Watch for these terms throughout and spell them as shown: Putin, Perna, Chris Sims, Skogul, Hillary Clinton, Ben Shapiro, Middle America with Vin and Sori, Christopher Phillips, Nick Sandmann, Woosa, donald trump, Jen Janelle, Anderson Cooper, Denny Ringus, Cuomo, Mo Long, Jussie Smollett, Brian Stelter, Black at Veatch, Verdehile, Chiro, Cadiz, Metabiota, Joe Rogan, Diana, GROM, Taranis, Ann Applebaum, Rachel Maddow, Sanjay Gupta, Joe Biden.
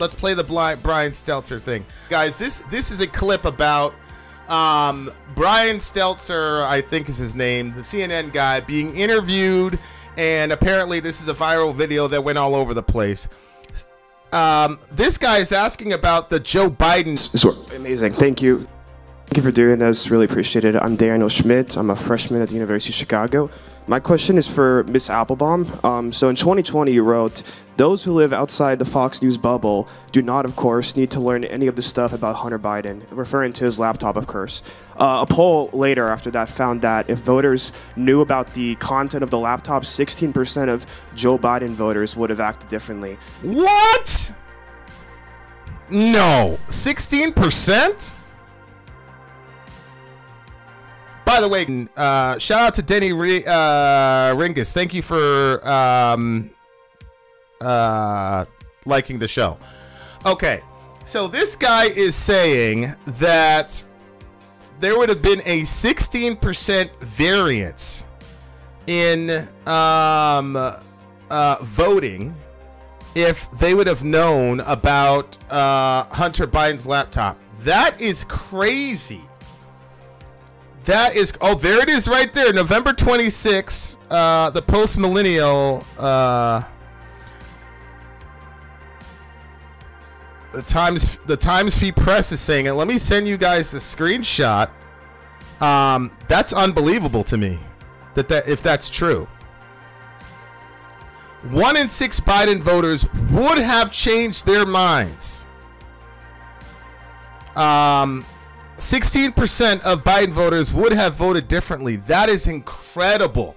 Let's play the Brian Stelter thing. Guys, this is a clip about Brian Stelter, I think is his name, the CNN guy, being interviewed, and apparently this is a viral video that went all over the place. This guy is asking about the Joe Biden. Amazing. Thank you. Thank you for doing this. Really appreciate it. I'm Daniel Schmidt. I'm a freshman at the University of Chicago. My question is for Ms. Applebaum. So in 2020, you wrote, those who live outside the Fox News bubble do not, of course, need to learn any of the stuff about Hunter Biden, referring to his laptop, of course. A poll later after that found that if voters knew about the content of the laptop, 16% of Joe Biden voters would have acted differently. What? No. 16%? By the way, shout out to Denny Ringus. Thank you for liking the show. Okay, so this guy is saying that there would have been a 16% variance in voting if they would have known about Hunter Biden's laptop. That is crazy. That is, oh, there it is right there. November 26, the post-millennial, the Times Free Press is saying it. Let me send you guys the screenshot. That's unbelievable to me that if that's true. 1 in 6 Biden voters would have changed their minds. 16% of Biden voters would have voted differently. That is incredible.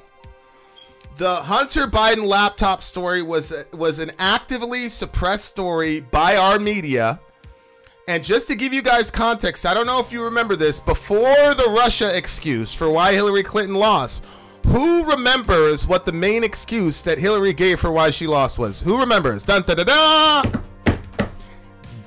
The Hunter Biden laptop story was an actively suppressed story by our media. And just to give you guys context, I don't know if you remember this, before the Russia excuse for why Hillary Clinton lost, who remembers what the main excuse that Hillary gave for why she lost was? Who remembers? Dun, da, da, da!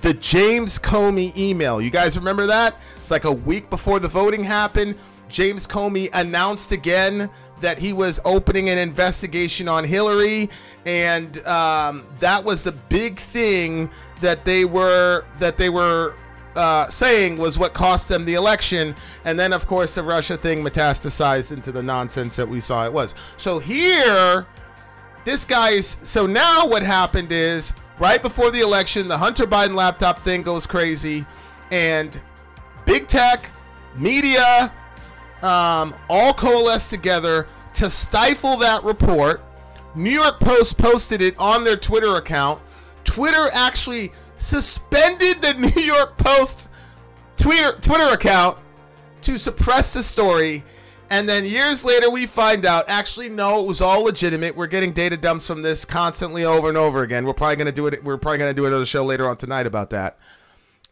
The James Comey email. You guys remember that? It's like a week before the voting happened. James Comey announced again that he was opening an investigation on Hillary. And that was the big thing that they were saying was what cost them the election. And then, of course, the Russia thing metastasized into the nonsense that we saw it was. So here, this guy's. So now what happened is, right before the election, the Hunter Biden laptop thing goes crazy, and big tech, media, all coalesced together to stifle that report. New York Post posted it on their Twitter account. Twitter actually suspended the New York Post Twitter account to suppress the story. And then years later, we find out, actually, no, it was all legitimate. We're getting data dumps from this constantly over and over again. We're probably going to do it. We're probably going to do another show later on tonight about that.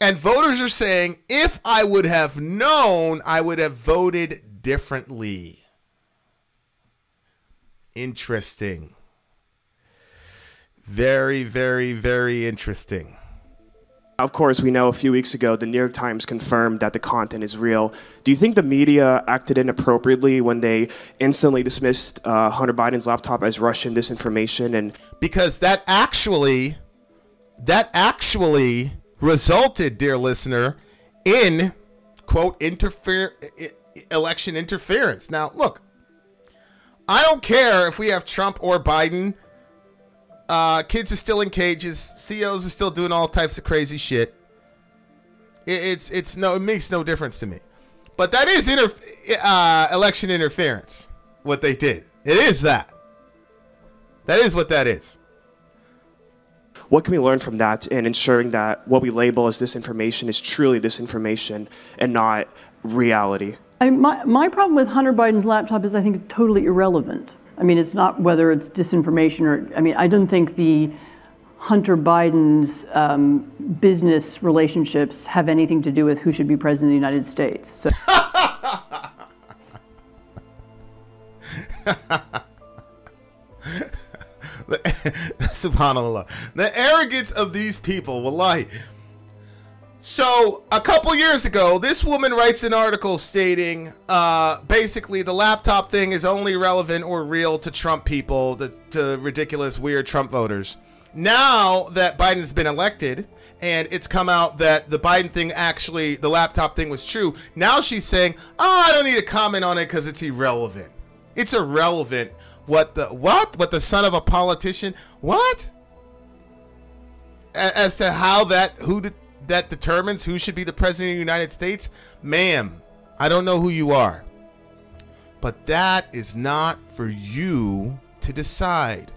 And voters are saying, if I would have known, I would have voted differently. Interesting. Very, very, very interesting. Of course, we know a few weeks ago, the New York Times confirmed that the content is real. Do you think the media acted inappropriately when they instantly dismissed Hunter Biden's laptop as Russian disinformation? And because that actually resulted, dear listener, in, quote, election interference. Now, look, I don't care if we have Trump or Biden. Kids are still in cages. COs are still doing all types of crazy shit. It makes no difference to me. But that is election interference. What they did. It is that. That is what that is. What can we learn from that in ensuring that what we label as disinformation is truly disinformation and not reality? I mean, my problem with Hunter Biden's laptop is I think it's totally irrelevant. I mean, it's not whether it's disinformation or, I mean, I don't think the Hunter Biden's business relationships have anything to do with who should be president of the United States. So. SubhanAllah. The arrogance of these people, wallahi. So a couple years ago, this woman writes an article stating basically the laptop thing is only relevant or real to Trump people, to ridiculous, weird Trump voters. now that Biden's been elected and it's come out that the Biden thing actually, the laptop thing was true, now she's saying, oh, I don't need to comment on it because it's irrelevant. It's irrelevant. What the son of a politician, what? As to how that, that determines who should be the president of the United States? Ma'am, I don't know who you are, but that is not for you to decide.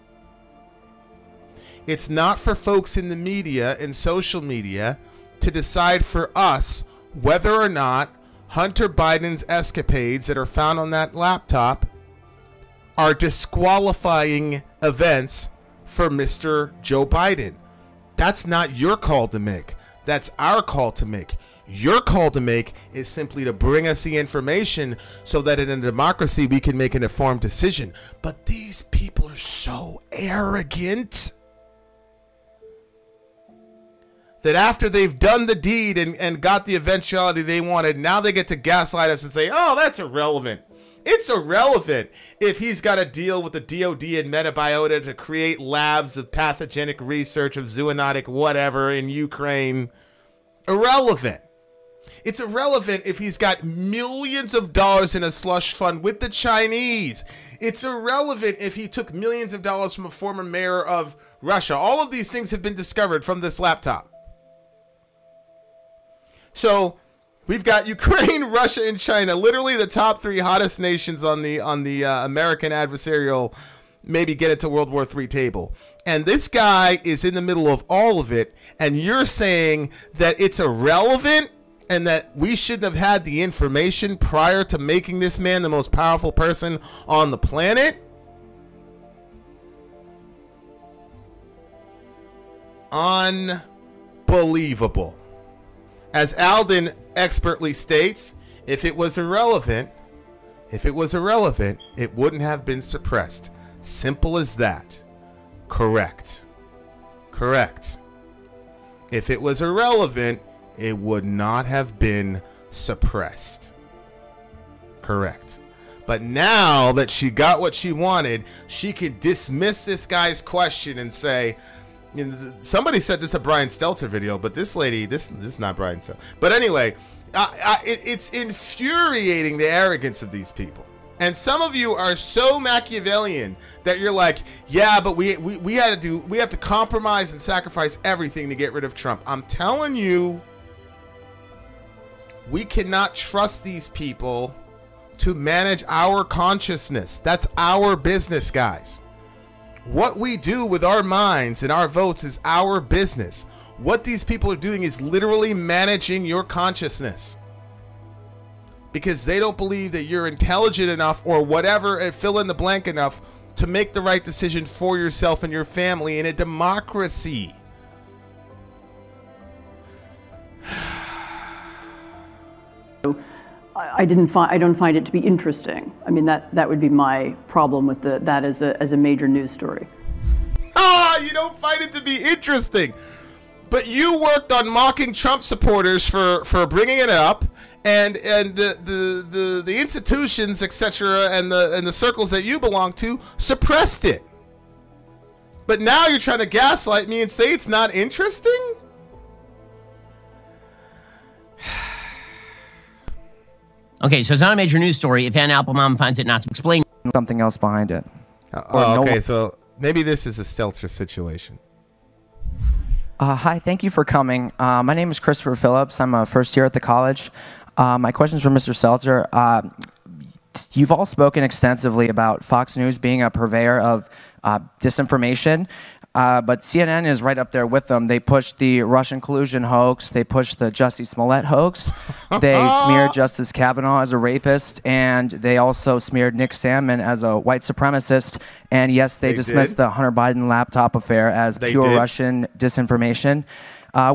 It's not for folks in the media and social media to decide for us whether or not Hunter Biden's escapades that are found on that laptop are disqualifying events for Mr. Joe Biden. That's not your call to make. That's our call to make. Your call to make is simply to bring us the information so that in a democracy we can make an informed decision. But these people are so arrogant that after they've done the deed and got the eventuality they wanted, now they get to gaslight us and say, oh, that's irrelevant. It's irrelevant if he's got a deal with the DOD and Metabiota to create labs of pathogenic research of zoonotic whatever in Ukraine. Irrelevant. It's irrelevant if he's got millions of dollars in a slush fund with the Chinese. It's irrelevant if he took millions of dollars from a former mayor of Russia. All of these things have been discovered from this laptop. So we've got Ukraine, Russia, and China, literally the top three hottest nations on the American adversarial, maybe get it to World War III table. And this guy is in the middle of all of it, and you're saying that it's irrelevant and that we shouldn't have had the information prior to making this man the most powerful person on the planet? Unbelievable. As Alden expertly states, if it was irrelevant, it wouldn't have been suppressed. Simple as that. Correct. If it was irrelevant, it would not have been suppressed. Correct. But now that she got what she wanted, she can dismiss this guy's question and say, somebody said this a Brian Stelter video, but this lady, this is not Brian Stelter. But anyway, it's infuriating, the arrogance of these people. And some of you are so Machiavellian that you're like, yeah, but we have to compromise and sacrifice everything to get rid of Trump. I'm telling you, we cannot trust these people to manage our consciousness. That's our business, guys. What we do with our minds and our votes is our business. What these people are doing is literally managing your consciousness, because they don't believe that you're intelligent enough or whatever, and fill in the blank enough to make the right decision for yourself and your family in a democracy. I don't find it to be interesting. I mean, that would be my problem with that as a major news story. Ah, you don't find it to be interesting. But you worked on mocking Trump supporters for bringing it up, and the institutions, etc., and the circles that you belong to suppressed it. But now you're trying to gaslight me and say it's not interesting? Okay, so it's not a major news story if Ann Applebaum finds it not to explain something else behind it. So maybe this is a Stelter situation. Hi, thank you for coming. My name is Christopher Phillips. I'm a first year at the college. My question is for Mr. Stelter. You've all spoken extensively about Fox News being a purveyor of disinformation. But CNN is right up there with them. They pushed the Russian collusion hoax. They pushed the Jussie Smollett hoax. They smeared Justice Kavanaugh as a rapist, and they also smeared Nick Sandmann as a white supremacist. And yes, they dismissed the Hunter Biden laptop affair as pure Russian disinformation.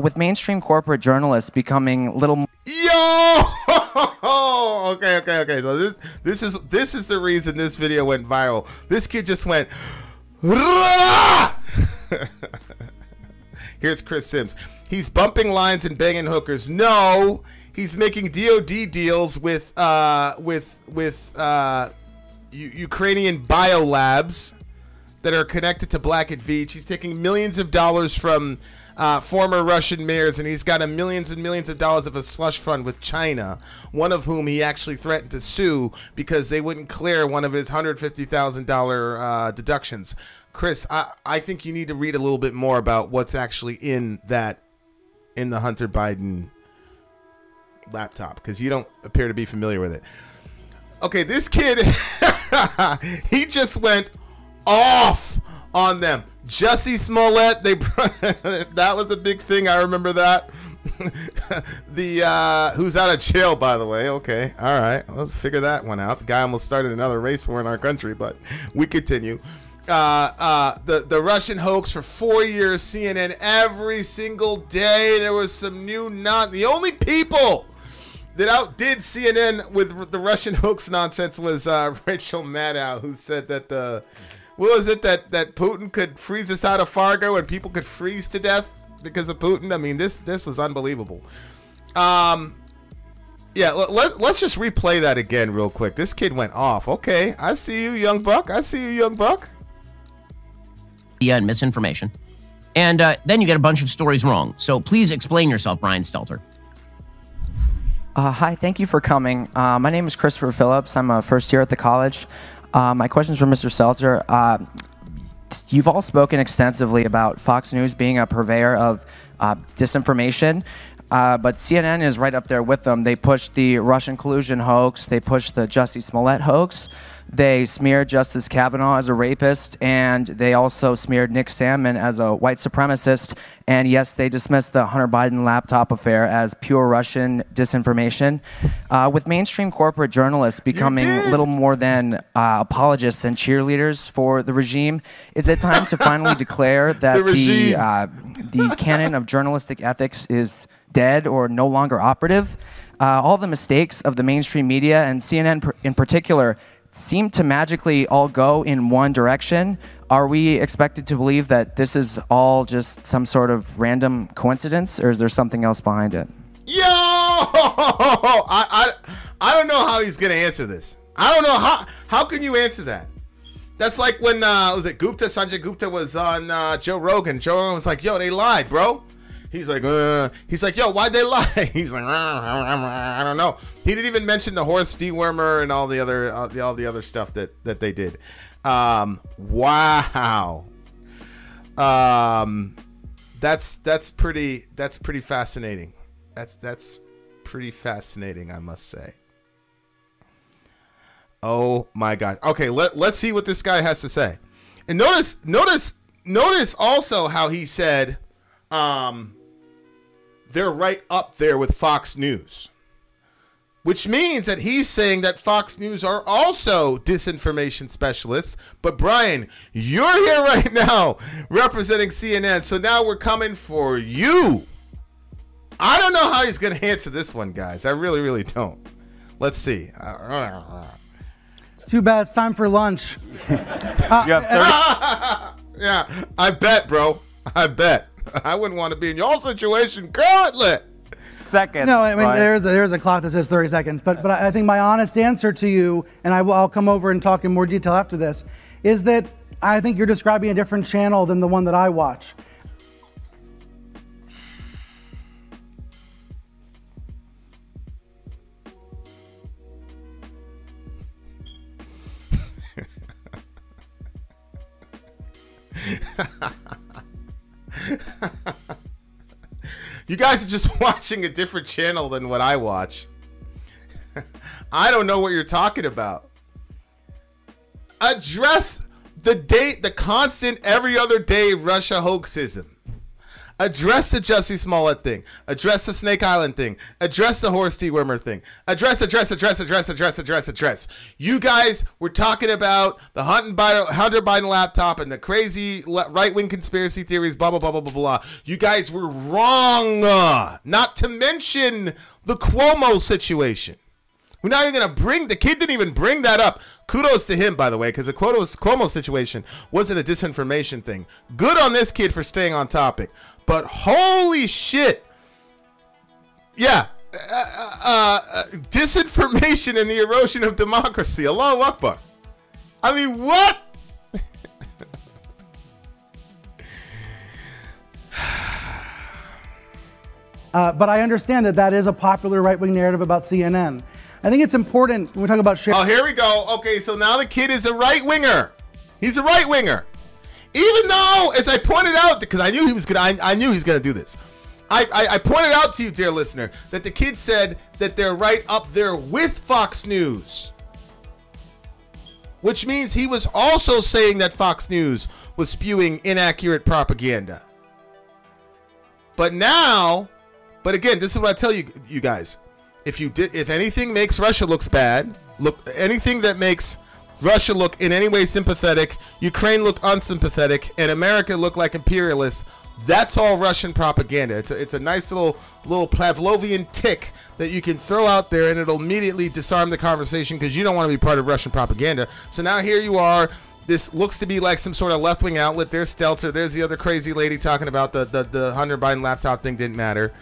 With mainstream corporate journalists becoming little... Yo! Okay. So this is the reason this video went viral. This kid just went... Here's Chris Sims. He's bumping lines and banging hookers. No, he's making DOD deals with Ukrainian biolabs that are connected to Black at Veatch. He's taking millions of dollars from former Russian mayors, and he's got a millions and millions of dollars of a slush fund with China, one of whom he actually threatened to sue because they wouldn't clear one of his $150,000 deductions. Chris, I think you need to read a little bit more about what's actually in that, in the Hunter Biden laptop, because you don't appear to be familiar with it. Okay, this kid, he just went off on them. Jussie Smollett, they that was a big thing. I remember that. The who's out of jail, by the way. Okay, all right, let's figure that one out. The guy almost started another race war in our country, but we continue. The Russian hoax for 4 years, CNN, every single day there was some new nonsense. The only people that outdid CNN with the Russian hoax nonsense was Rachel Maddow, who said that the, what was it, that Putin could freeze us out of Fargo and people could freeze to death because of Putin. I mean, this was unbelievable. Yeah, let's just replay that again real quick. This kid went off. Okay, I see you, young buck. I see you, young buck. And misinformation, and then you get a bunch of stories wrong. So please explain yourself, Brian Stelter. Hi, thank you for coming. My name is Christopher Phillips. I'm a first year at the college. My question's for Mr. Stelter. You've all spoken extensively about Fox News being a purveyor of disinformation, but CNN is right up there with them. They pushed the Russian collusion hoax. They pushed the Jussie Smollett hoax. They smeared Justice Kavanaugh as a rapist, and they also smeared Nick Sandmann as a white supremacist. And yes, they dismissed the Hunter Biden laptop affair as pure Russian disinformation. With mainstream corporate journalists becoming little more than apologists and cheerleaders for the regime, is it time to finally declare that the canon of journalistic ethics is dead or no longer operative? All the mistakes of the mainstream media, and CNN in particular, seem to magically all go in one direction. Are we expected to believe that this is all just some sort of random coincidence, or is there something else behind it? Yo, I don't know how he's gonna answer this. I don't know how can you answer that? That's like when was it Sanjay Gupta was on Joe Rogan. Joe Rogan was like, "Yo, they lied, bro." He's like, yo, why'd they lie? He's like, I don't know. He didn't even mention the horse dewormer and all the other all the other stuff that they did. Wow, that's pretty fascinating. That's pretty fascinating, I must say. Oh my God. Okay, let's see what this guy has to say. And notice also how he said, they're right up there with Fox News, which means that he's saying that Fox News are also disinformation specialists. But Brian, you're here right now representing CNN, so now we're coming for you. I don't know how he's going to answer this one, guys. I really, really don't. Let's see. It's too bad. It's time for lunch. Yeah, I bet, bro. I bet. I wouldn't want to be in your situation currently. Seconds. No, I mean, right. there's a clock that says 30 seconds. But I think my honest answer to you, and I'll come over and talk in more detail after this, is that I think you're describing a different channel than the one that I watch. You guys are just watching a different channel than what I watch. I don't know what you're talking about. Address the constant every other day Russia hoaxism. Address the Jussie Smollett thing. Address the Snake Island thing. Address the horse dewormer thing. Address. You guys were talking about the Hunter Biden laptop and the crazy right-wing conspiracy theories, blah, blah, blah, blah, blah, blah. You guys were wrong, not to mention the Cuomo situation. We're not even going to bring, the kid didn't even bring that up. Kudos to him, by the way, because the Cuomo situation wasn't a disinformation thing. Good on this kid for staying on topic. But holy shit. Yeah. Disinformation and the erosion of democracy. Allahu Akbar. I mean, what? But I understand that that is a popular right-wing narrative about CNN. I think it's important when we talk about... Oh, here we go. Okay, so now the kid is a right-winger. He's a right-winger. Even though, as I pointed out, because I knew he was gonna, I knew he's gonna do this. I pointed out to you, dear listener, that the kid said that they're right up there with Fox News, which means he was also saying that Fox News was spewing inaccurate propaganda. But now, but again, this is what I tell you, you guys. If you did, if anything makes Russia looks bad, look, anything that makes Russia look in any way sympathetic, Ukraine look unsympathetic, and America look like imperialists, that's all Russian propaganda. It's a nice little Pavlovian tick that you can throw out there, and it'll immediately disarm the conversation because you don't want to be part of Russian propaganda. So now here you are. This looks to be like some sort of left-wing outlet. There's Stelter. There's the other crazy lady talking about the Hunter Biden laptop thing didn't matter.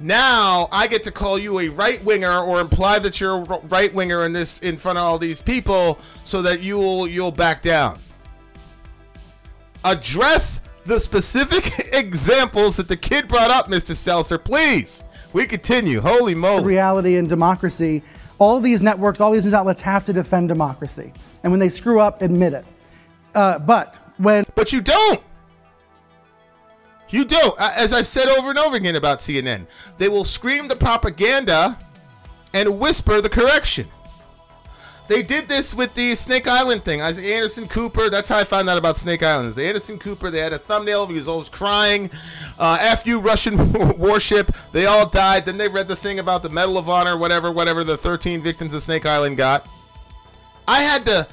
Now I get to call you a right-winger or imply that you're a right-winger in this, in front of all these people, so that you'll back down. Address the specific examples that the kid brought up, Mr. Stelter, please. We continue. Holy moly. Reality and democracy. All these networks, all these news outlets have to defend democracy. And when they screw up, admit it. But you don't. You don't. As I've said over and over again about CNN, they will scream the propaganda and whisper the correction. They did this with the Snake Island thing. Anderson Cooper, that's how I found out about Snake Island. Is the Anderson Cooper, they had a thumbnail of he was always crying. F you Russian warship, they all died. Then they read the thing about the Medal of Honor, whatever the 13 victims of Snake Island got. I had to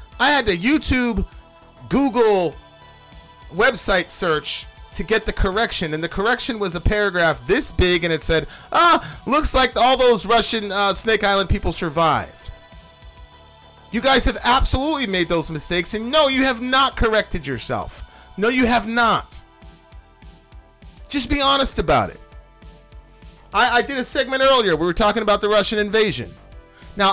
YouTube, Google, website search to get the correction, and the correction was a paragraph this big, and it said, looks like all those Russian Snake Island people survived. You guys have absolutely made those mistakes, and no, you have not corrected yourself. No, you have not. Just be honest about it. I did a segment earlier. We were talking about the Russian invasion. Now,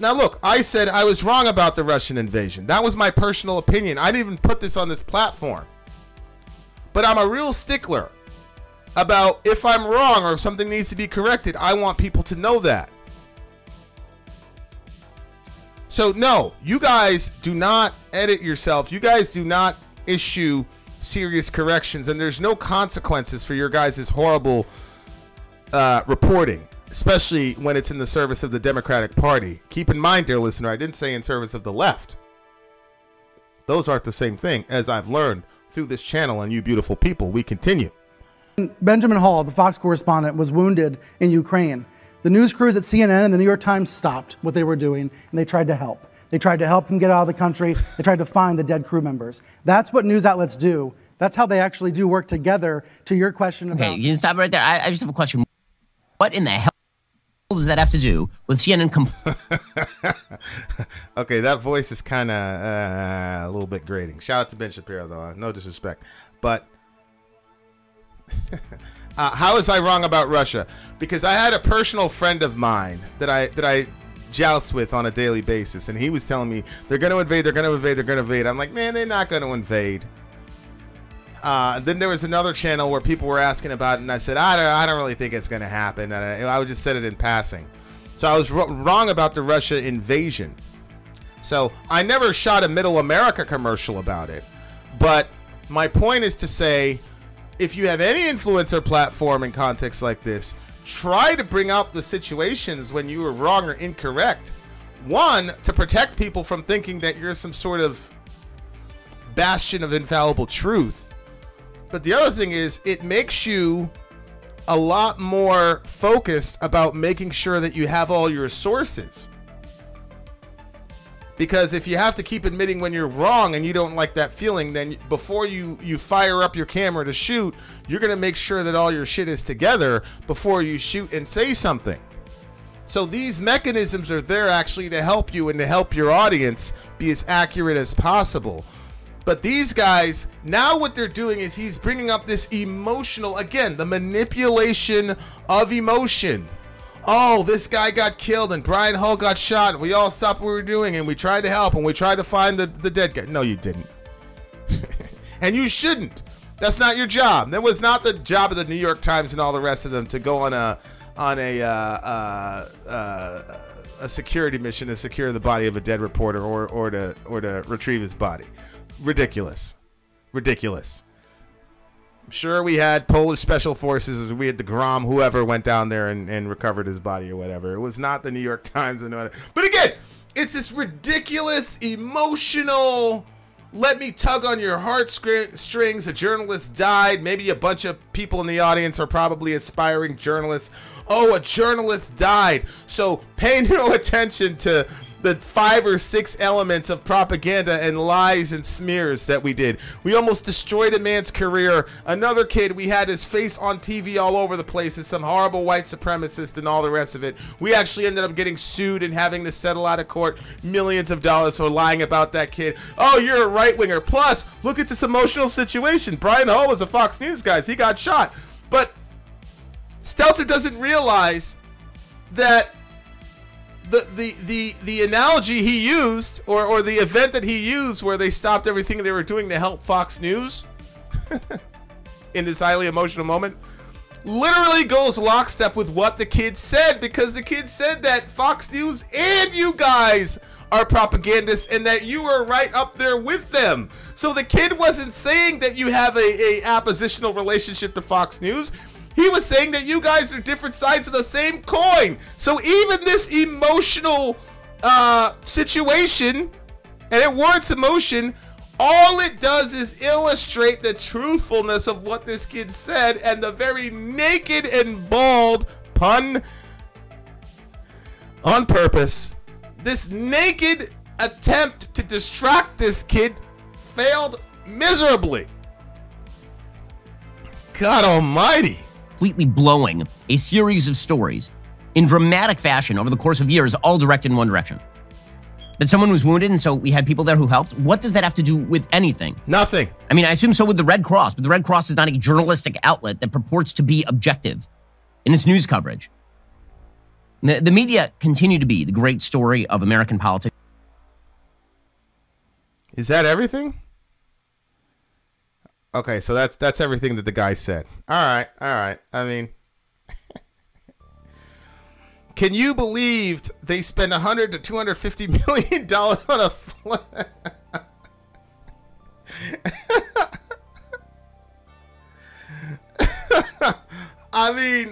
Now, look, I said I was wrong about the Russian invasion. That was my personal opinion. I didn't even put this on this platform. But I'm a real stickler about if I'm wrong or if something needs to be corrected, I want people to know that. So no, you guys do not edit yourself. You guys do not issue serious corrections, and there's no consequences for your guys' horrible reporting, especially when it's in the service of the Democratic Party. Keep in mind, dear listener, I didn't say in service of the left. Those aren't the same thing, as I've learned through this channel and you beautiful people. We continue. Benjamin Hall, the Fox correspondent, was wounded in Ukraine. The news crews at CNN and the New York Times stopped what they were doing, and they tried to help. They tried to help him get out of the country. They tried to find the dead crew members. That's what news outlets do. That's how they actually do work together. To your question about... Okay, you can stop right there. I just have a question. What in the hell does that have to do with CNN? Okay, that voice is kind of a little bit grating. Shout out to Ben Shapiro, though. No disrespect. But how is I wrong about Russia? Because I had a personal friend of mine that I joust with on a daily basis, and he was telling me, they're going to invade, they're going to invade, they're going to invade. I'm like, man, they're not going to invade. Then there was another channel where people were asking about it, and I said, I don't really think it's going to happen. And I just said it in passing. So I was wrong about the Russia invasion. So I never shot a Middle America commercial about it. But my point is to say, if you have any influencer platform in contexts like this, try to bring up the situations when you were wrong or incorrect. One, to protect people from thinking that you're some sort of bastion of infallible truth. But the other thing is, it makes you a lot more focused about making sure that you have all your sources. Because if you have to keep admitting when you're wrong and you don't like that feeling, then before you fire up your camera to shoot, you're going to make sure that all your shit is together before you shoot and say something. So these mechanisms are there actually to help you and to help your audience be as accurate as possible. But these guys, now what they're doing is he's bringing up this emotional, again, the manipulation of emotion. Oh, this guy got killed and Brian Hull got shot and we all stopped what we were doing and we tried to help and we tried to find the dead guy. No, you didn't. And you shouldn't. That's not your job. That was not the job of the New York Times and all the rest of them to go on a security mission to secure the body of a dead reporter or to retrieve his body. Ridiculous. Ridiculous. I'm sure we had Polish special forces. We had the GROM, whoever went down there and recovered his body or whatever. It was not the New York Times. And whatever. But again, it's this ridiculous, emotional, let me tug on your heart strings. A journalist died. Maybe a bunch of people in the audience are probably aspiring journalists. Oh, a journalist died. So pay no attention to the 5 or 6 elements of propaganda and lies and smears that we did. We almost destroyed a man's career. Another kid, we had his face on TV all over the place as some horrible white supremacist and all the rest of it. We actually ended up getting sued and having to settle out of court millions of dollars for lying about that kid. Oh, you're a right winger. Plus, look at this emotional situation. Brian Hall was a Fox News guy. He got shot. But Stelter doesn't realize that the analogy he used or the event that he used where they stopped everything they were doing to help Fox News in this highly emotional moment literally goes lockstep with what the kid said, because the kid said that Fox News and you guys are propagandists and that you were right up there with them. So the kid wasn't saying that you have a oppositional relationship to Fox News. He was saying that you guys are different sides of the same coin. So even this emotional situation, and it warrants emotion, all it does is illustrate the truthfulness of what this kid said and the very naked and bald, pun on purpose, this naked attempt to distract this kid failed miserably. God almighty. Completely blowing a series of stories in dramatic fashion over the course of years, all directed in one direction. That someone was wounded and so we had people there who helped. What does that have to do with anything? Nothing. I mean, I assume so with the Red Cross, but the Red Cross is not a journalistic outlet that purports to be objective in its news coverage. The media continue to be the great story of American politics. Is that everything? Okay, so that's everything that the guy said. All right. I mean, can you believe they spend $100 to $250 million on a flood? I mean,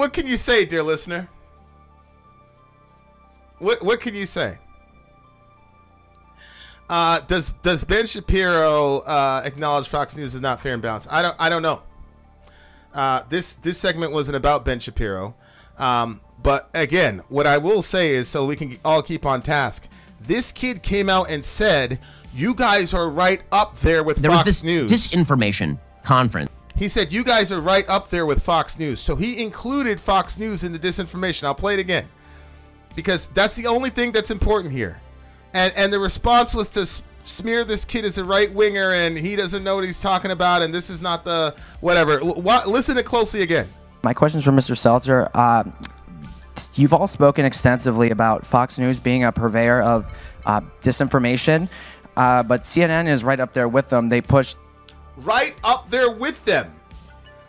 what can you say, dear listener? What can you say? Does Ben Shapiro acknowledge Fox News is not fair and balanced? I don't know. This segment wasn't about Ben Shapiro, but again, what I will say is, so we can all keep on task. This kid came out and said, "You guys are right up there with Fox News." There was this disinformation conference. He said, "You guys are right up there with Fox News." So he included Fox News in the disinformation. I'll play it again, because that's the only thing that's important here. And the response was to smear this kid as a right winger and he doesn't know what he's talking about and this is not the whatever. Listen to it closely again. My question's for Mr. Stelter. You've all spoken extensively about Fox News being a purveyor of disinformation, but CNN is right up there with them. They push right up there with them.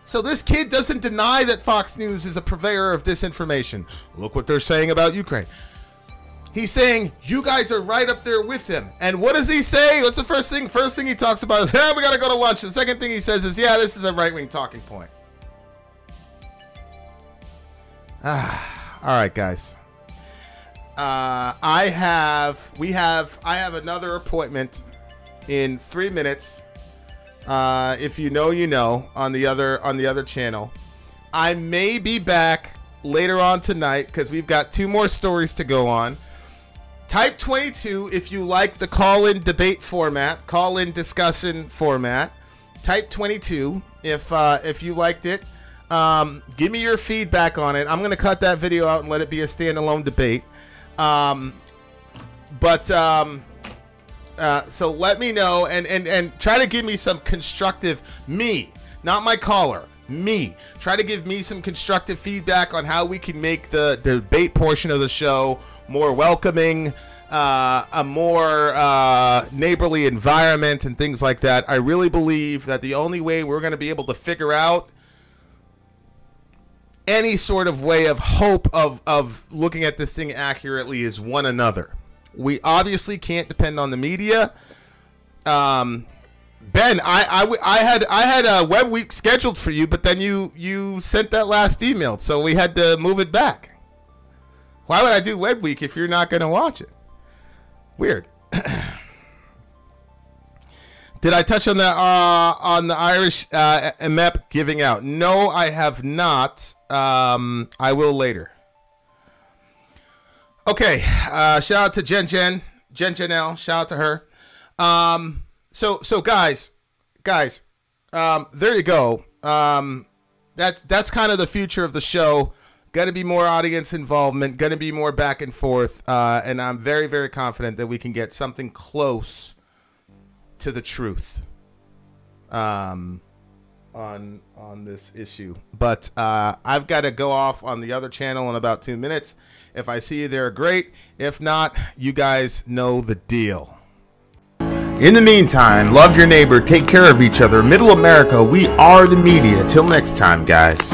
So this kid doesn't deny that Fox News is a purveyor of disinformation. Look what they're saying about Ukraine. He's saying, you guys are right up there with him. And what does he say? What's the first thing? First thing he talks about is, we got to go to lunch. The second thing he says is, yeah, this is a right-wing talking point. All right, guys. I have another appointment in 3 minutes. If you know, you know, on the other channel. I may be back later on tonight because we've got 2 more stories to go on. Type 22 if you like the call-in debate format, call-in discussion format. Type 22 if you liked it. Give me your feedback on it. I'm gonna cut that video out and let it be a standalone debate. So let me know and try to give me some constructive, me, not my caller, me. Try to give me some constructive feedback on how we can make the debate portion of the show more welcoming, a more neighborly environment and things like that. I really believe that the only way we're going to be able to figure out any sort of way of hope of looking at this thing accurately is one another. We obviously can't depend on the media. Ben, I had a web week scheduled for you, but then you sent that last email, so we had to move it back. Why would I do web week if you're not going to watch it? Weird. Did I touch on the Irish MEP giving out? No, I have not. I will later. Okay. Shout out to Jen Janelle. Shout out to her. So guys, there you go. That's kind of the future of the show. Going to be more audience involvement, going to be more back and forth, and I'm very, very confident that we can get something close to the truth on this issue. But I've got to go off on the other channel in about 2 minutes. If I see you there, great. If not, you guys know the deal. In the meantime, love your neighbor, take care of each other. Middle America, we are the media. Till next time, guys.